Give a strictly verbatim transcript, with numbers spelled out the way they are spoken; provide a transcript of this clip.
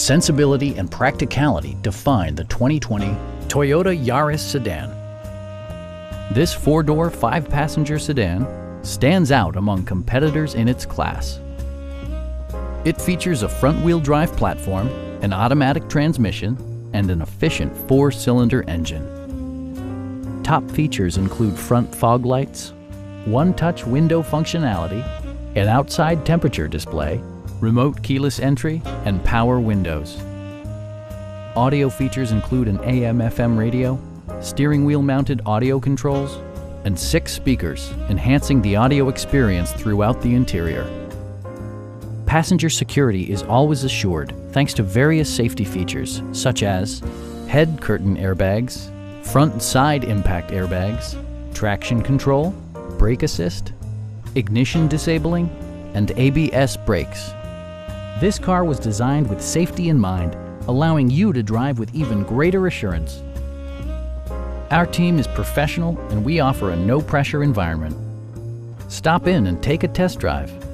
Sensibility and practicality define the twenty twenty Toyota Yaris sedan. This four-door, five-passenger sedan stands out among competitors in its class. It features a front-wheel drive platform, an automatic transmission, and an efficient four-cylinder engine. Top features include front fog lights, one-touch window functionality, an outside temperature display, remote keyless entry, and power windows. Audio features include an A M F M radio, steering wheel-mounted audio controls, and six speakers, enhancing the audio experience throughout the interior. Passenger security is always assured thanks to various safety features such as head curtain airbags, front and side impact airbags, traction control, brake assist, ignition disabling, and A B S brakes. This car was designed with safety in mind, allowing you to drive with even greater assurance. Our team is professional and we offer a no-pressure environment. Stop in and take a test drive.